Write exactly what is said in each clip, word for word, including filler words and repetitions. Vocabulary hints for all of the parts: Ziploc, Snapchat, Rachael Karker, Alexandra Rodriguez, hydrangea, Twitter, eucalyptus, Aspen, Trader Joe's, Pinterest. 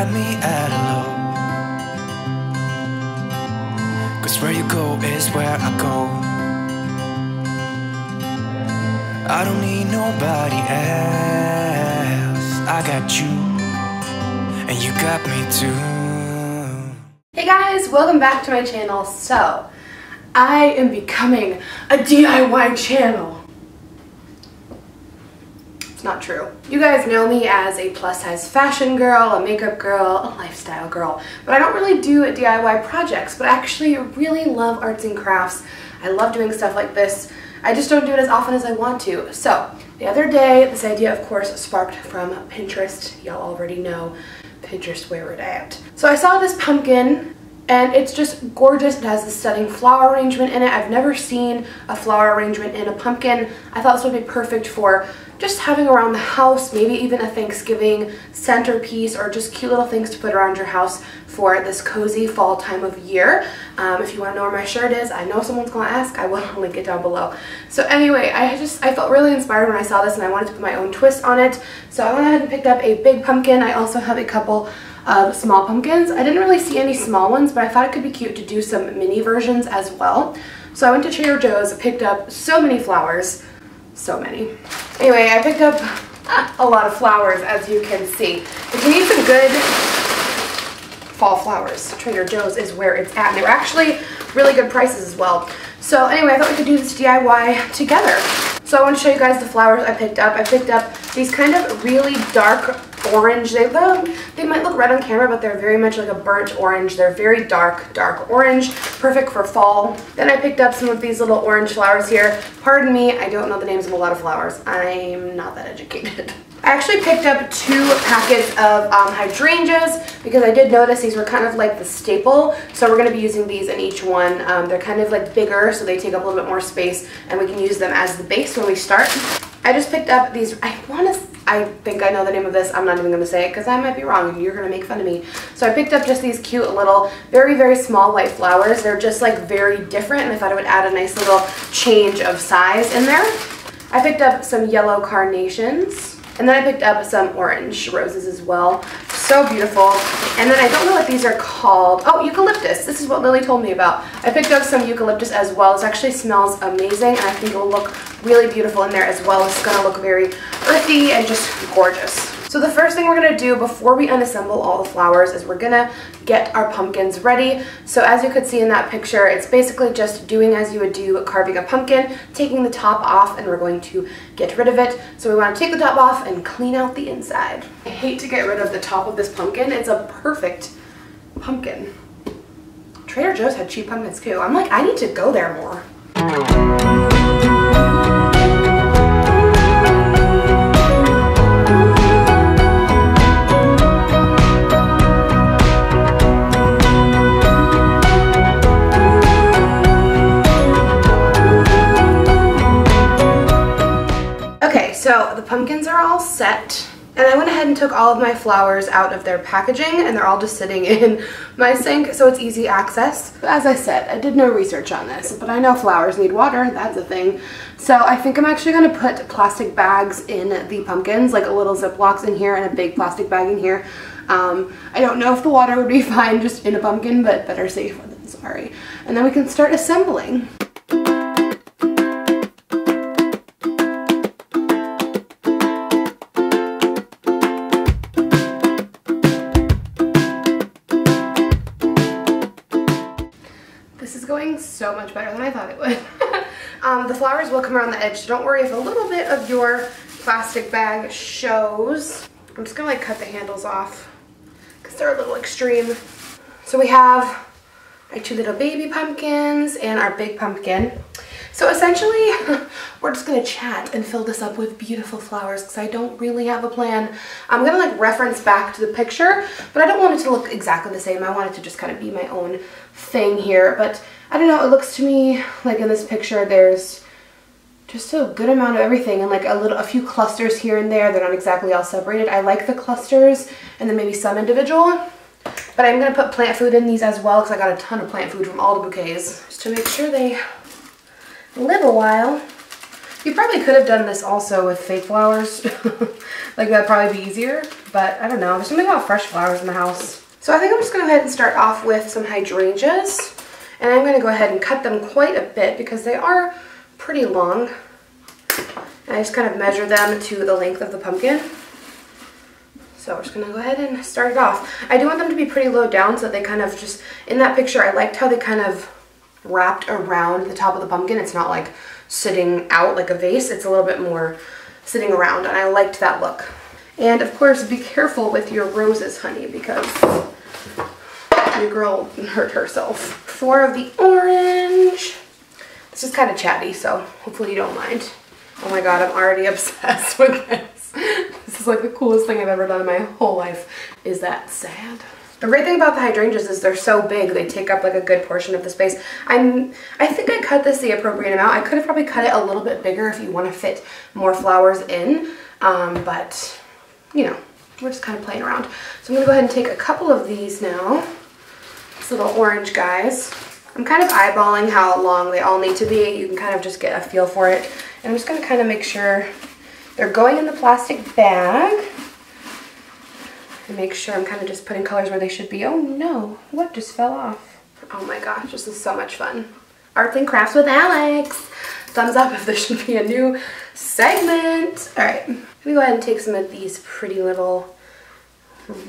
had me at hello. Cause where you go is where I go. I don't need nobody else. I got you, and you got me too. Hey guys, welcome back to my channel. So, I am becoming a D I Y channel. Not true. You guys know me as a plus size fashion girl, a makeup girl, a lifestyle girl, but I don't really do D I Y projects, but I actually really love arts and crafts. I love doing stuff like this. I just don't do it as often as I want to. So the other day, this idea of course sparked from Pinterest. Y'all already know Pinterest, where we're at. So I saw this pumpkin and it's just gorgeous. It has this stunning flower arrangement in it. I've never seen a flower arrangement in a pumpkin. I thought this would be perfect for just having around the house, maybe even a Thanksgiving centerpiece or just cute little things to put around your house for this cozy fall time of year. Um, if you want to know where my shirt is, I know someone's gonna ask, I will link it down below. So anyway, I just, I felt really inspired when I saw this and I wanted to put my own twist on it. So I went ahead and picked up a big pumpkin. I also have a couple of small pumpkins. I didn't really see any small ones, but I thought it could be cute to do some mini versions as well. So I went to Trader Joe's, picked up so many flowers. So many. Anyway, I picked up a lot of flowers, as you can see. If you need some good fall flowers, Trader Joe's is where it's at. And they were actually really good prices as well. So anyway, I thought we could do this D I Y together. So I want to show you guys the flowers I picked up. I picked up these kind of really dark orange. They look, they might look red on camera, but they're very much like a burnt orange. They're very dark, dark orange, perfect for fall. Then I picked up some of these little orange flowers here. Pardon me, I don't know the names of a lot of flowers. I'm not that educated. I actually picked up two packets of um, hydrangeas because I did notice these were kind of like the staple. So we're going to be using these in each one. Um, they're kind of like bigger, so they take up a little bit more space and we can use them as the base when we start. I just picked up these, I want to, I think I know the name of this. I'm not even going to say it because I might be wrong and you're going to make fun of me. So I picked up just these cute little, very, very small white flowers. They're just like very different and I thought it would add a nice little change of size in there. I picked up some yellow carnations. And then I picked up some orange roses as well. So beautiful. And then I don't know what these are called. Oh, eucalyptus. This is what Lily told me about. I picked up some eucalyptus as well. It actually smells amazing. And I think it will look really beautiful in there as well. It's going to look very earthy and just gorgeous. So the first thing we're going to do before we unassemble all the flowers is we're going to get our pumpkins ready. So as you could see in that picture, it's basically just doing as you would do carving a pumpkin, taking the top off, and we're going to get rid of it. So we want to take the top off and clean out the inside. I hate to get rid of the top of this pumpkin. It's a perfect pumpkin. Trader Joe's had cheap pumpkins too. I'm like, I need to go there more. So the pumpkins are all set and I went ahead and took all of my flowers out of their packaging and they're all just sitting in my sink so it's easy access. But as I said, I did no research on this, but I know flowers need water, that's a thing. So I think I'm actually going to put plastic bags in the pumpkins, like a little Ziplocs in here and a big plastic bag in here. Um, I don't know if the water would be fine just in a pumpkin, but better safe than sorry. And then we can start assembling. So much better than I thought it would. um, the flowers will come around the edge, so don't worry if a little bit of your plastic bag shows. I'm just gonna like cut the handles off because they're a little extreme. So we have our two little baby pumpkins and our big pumpkin. So essentially, we're just gonna chat and fill this up with beautiful flowers because I don't really have a plan. I'm gonna like reference back to the picture, but I don't want it to look exactly the same. I want it to just kind of be my own thing here, but I don't know, it looks to me like in this picture there's just a good amount of everything and like a little, a few clusters here and there. They're not exactly all separated. I like the clusters and then maybe some individual. But I'm gonna put plant food in these as well because I got a ton of plant food from all the bouquets. Just to make sure they live a while. You probably could have done this also with fake flowers. Like that'd probably be easier, but I don't know. There's something about fresh flowers in the house. So I think I'm just gonna go ahead and start off with some hydrangeas. And I'm gonna go ahead and cut them quite a bit because they are pretty long. And I just kind of measure them to the length of the pumpkin. So we're just gonna go ahead and start it off. I do want them to be pretty low down so that they kind of just, in that picture, I liked how they kind of wrapped around the top of the pumpkin. It's not like sitting out like a vase. It's a little bit more sitting around, and I liked that look. And of course, be careful with your roses, honey, because your girl hurt herself. Four of the orange. This is kind of chatty, so hopefully you don't mind. Oh my God, I'm already obsessed with this. This is like the coolest thing I've ever done in my whole life. Is that sad? The great thing about the hydrangeas is they're so big, they take up like a good portion of the space. I'm, I think I cut this the appropriate amount. I could have probably cut it a little bit bigger if you want to fit more flowers in, um, but you know, we're just kind of playing around. So I'm gonna go ahead and take a couple of these now, these little orange guys. I'm kind of eyeballing how long they all need to be. You can kind of just get a feel for it. And I'm just gonna kind of make sure they're going in the plastic bag. Make sure I'm kind of just putting colors where they should be. Oh no, what just fell off? Oh my gosh, this is so much fun. Arts and Crafts with Alex. Thumbs up if there should be a new segment. All right, let me go ahead and take some of these pretty little,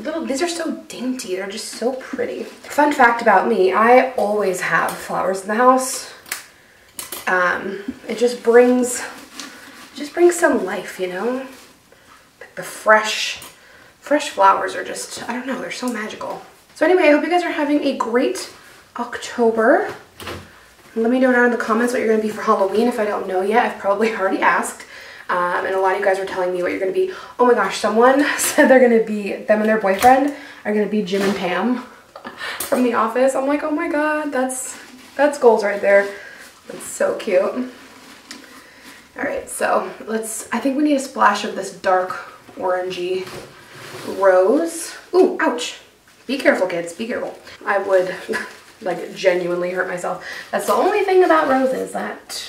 little, these are so dainty. They're just so pretty. Fun fact about me, I always have flowers in the house. Um, it just brings, just brings some life, you know? Like the fresh, Fresh flowers are just, I don't know, they're so magical. So anyway, I hope you guys are having a great October. Let me know down in the comments what you're gonna be for Halloween if I don't know yet. I've probably already asked. Um, and a lot of you guys were telling me what you're gonna be. Oh my gosh, someone said they're gonna be, them and their boyfriend are gonna be Jim and Pam from The Office. I'm like, oh my God, that's, that's goals right there. That's so cute. All right, so let's, I think we need a splash of this dark orangey rose. Ooh, ouch. Be careful, kids, be careful. I would like genuinely hurt myself. That's the only thing about roses that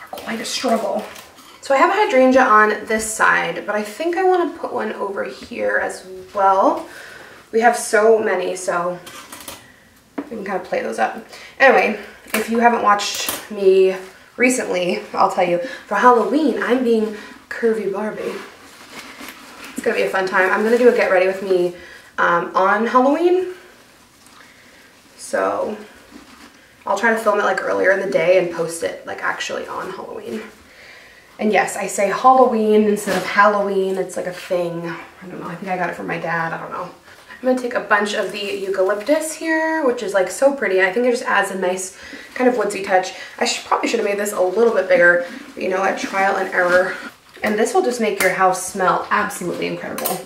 are quite a struggle. So I have a hydrangea on this side, but I think I want to put one over here as well. We have so many, so we can kind of play those up. Anyway, if you haven't watched me recently, I'll tell you, for Halloween, I'm being Curvy Barbie. It's gonna be a fun time. I'm gonna do a get ready with me um, on Halloween. So I'll try to film it like earlier in the day and post it like actually on Halloween. And yes, I say Halloween instead of Halloween. It's like a thing. I don't know, I think I got it from my dad, I don't know. I'm gonna take a bunch of the eucalyptus here, which is like so pretty. I think it just adds a nice kind of woodsy touch. I should, probably should have made this a little bit bigger, but you know what, trial and error. And this will just make your house smell absolutely incredible.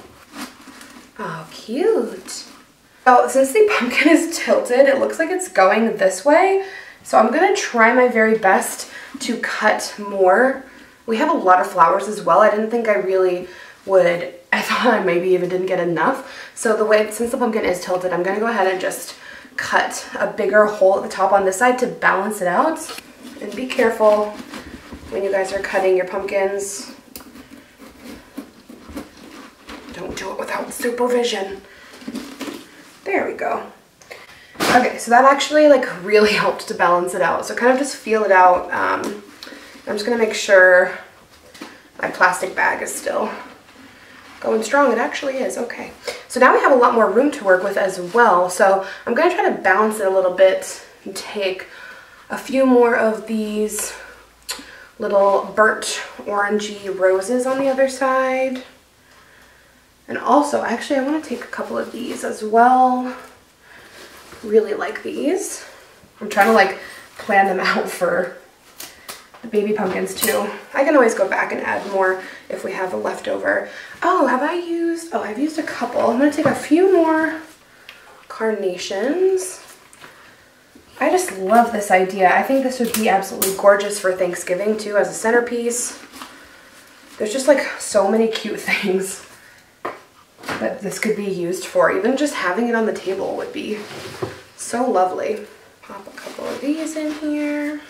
Oh, cute. So since the pumpkin is tilted, it looks like it's going this way. So I'm gonna try my very best to cut more. We have a lot of flowers as well. I didn't think I really would. I thought I maybe even didn't get enough. So the way, since the pumpkin is tilted, I'm gonna go ahead and just cut a bigger hole at the top on this side to balance it out. And be careful when you guys are cutting your pumpkins. Don't do it without supervision. There we go. Okay, so that actually like really helped to balance it out. So kind of just feel it out. Um, I'm just gonna make sure my plastic bag is still going strong. It actually is, okay. So now we have a lot more room to work with as well. So I'm gonna try to balance it a little bit and take a few more of these little burnt orangey roses on the other side. And also, actually, I want to take a couple of these as well. Really like these. I'm trying to like plan them out for the baby pumpkins too. I can always go back and add more if we have a leftover. Oh, have I used, oh, I've used a couple. I'm going to take a few more carnations. I just love this idea. I think this would be absolutely gorgeous for Thanksgiving too as a centerpiece. There's just like so many cute things that this could be used for. Even just having it on the table would be so lovely. Pop a couple of these in here.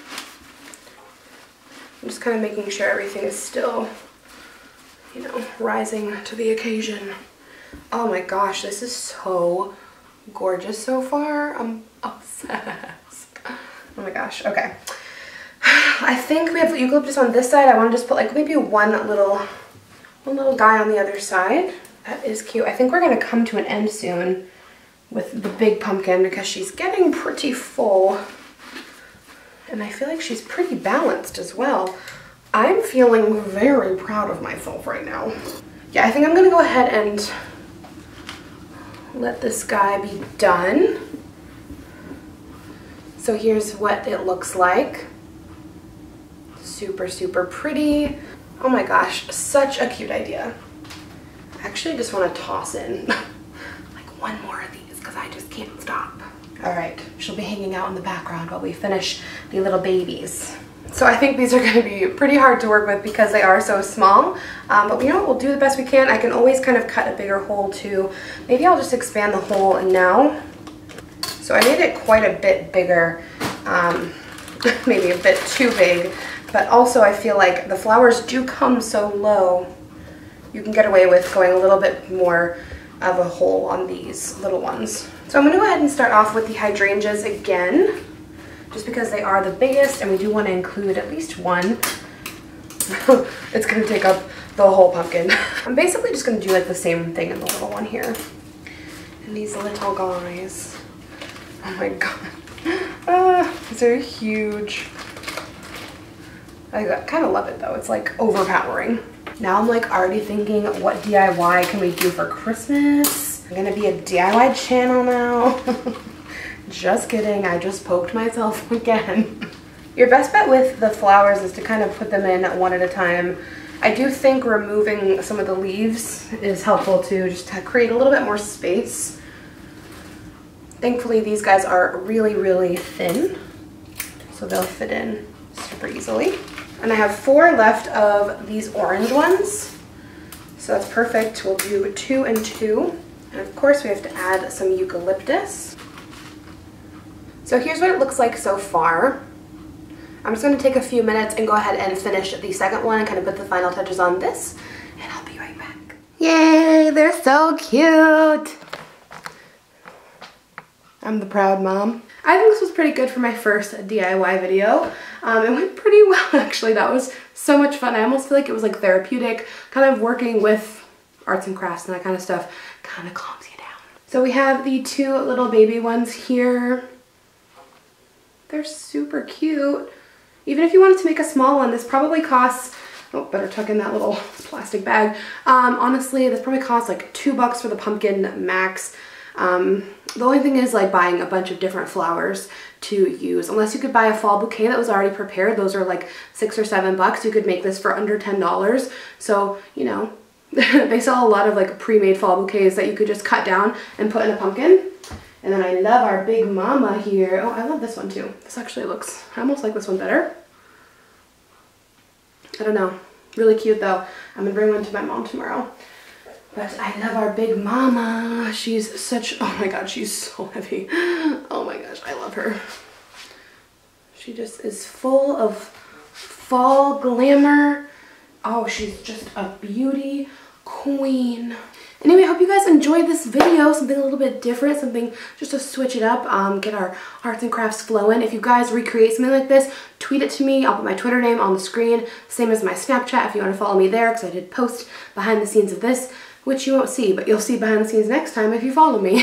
I'm just kind of making sure everything is still, you know, rising to the occasion. Oh my gosh, this is so gorgeous so far. I'm obsessed. Oh my gosh, okay. I think we have the eucalyptus on this side. I want to just put like maybe one little, one little guy on the other side. That is cute. I think we're going to come to an end soon with the big pumpkin because she's getting pretty full. And I feel like she's pretty balanced as well. I'm feeling very proud of myself right now. Yeah, I think I'm going to go ahead and let this guy be done. So here's what it looks like. Super, super pretty. Oh my gosh, such a cute idea. I actually just want to toss in like one more of these because I just can't stop. All right, she'll be hanging out in the background while we finish the little babies. So I think these are going to be pretty hard to work with because they are so small, um, but you know what, we'll do the best we can. I can always kind of cut a bigger hole too. Maybe I'll just expand the hole now. So I made it quite a bit bigger, um, maybe a bit too big, but also I feel like the flowers do come so low. You can get away with going a little bit more of a hole on these little ones. So I'm going to go ahead and start off with the hydrangeas again, just because they are the biggest and we do want to include at least one. It's going to take up the whole pumpkin. I'm basically just going to do like the same thing in the little one here. And these little guys. Oh my god. Ah, these are huge. I kind of love it though. It's like overpowering. Now I'm like already thinking, what D I Y can we do for Christmas? I'm gonna be a D I Y channel now. Just kidding, I just poked myself again. Your best bet with the flowers is to kind of put them in one at a time. I do think removing some of the leaves is helpful too, just to create a little bit more space. Thankfully these guys are really, really thin, so they'll fit in super easily. And I have four left of these orange ones, so that's perfect. We'll do two and two. And of course we have to add some eucalyptus. So here's what it looks like so far. I'm just going to take a few minutes and go ahead and finish the second one and kind of put the final touches on this, and I'll be right back. Yay, they're so cute! I'm the proud mom. I think this was pretty good for my first D I Y video. Um, it went pretty well, actually. That was so much fun. I almost feel like it was like therapeutic, kind of working with arts and crafts and that kind of stuff. Kind of calms you down. So we have the two little baby ones here. They're super cute. Even if you wanted to make a small one, this probably costs, oh, better tuck in that little plastic bag. Um, honestly, this probably costs like two bucks for the pumpkin max. Um, the only thing is like buying a bunch of different flowers to use, unless you could buy a fall bouquet that was already prepared. Those are like six or seven bucks. You could make this for under ten dollars. So, you know, they sell a lot of like pre-made fall bouquets that you could just cut down and put in a pumpkin. And then I love our big mama here. Oh, I love this one too. This actually looks, I almost like this one better. I don't know. Really cute though. I'm gonna bring one to my mom tomorrow. But I love our big mama. She's such, oh my god, she's so heavy. Oh my gosh, I love her. She just is full of fall glamour. Oh, she's just a beauty queen. Anyway, I hope you guys enjoyed this video. Something a little bit different, something just to switch it up, um, get our arts and crafts flowing. If you guys recreate something like this, tweet it to me. I'll put my Twitter name on the screen, same as my Snapchat if you want to follow me there, because I did post behind the scenes of this, which you won't see, but you'll see behind the scenes next time if you follow me.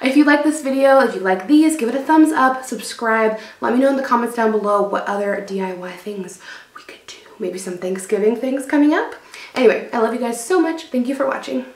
If you like this video, if you like these, give it a thumbs up, subscribe. Let me know in the comments down below what other D I Y things we could do. Maybe some Thanksgiving things coming up. Anyway, I love you guys so much. Thank you for watching.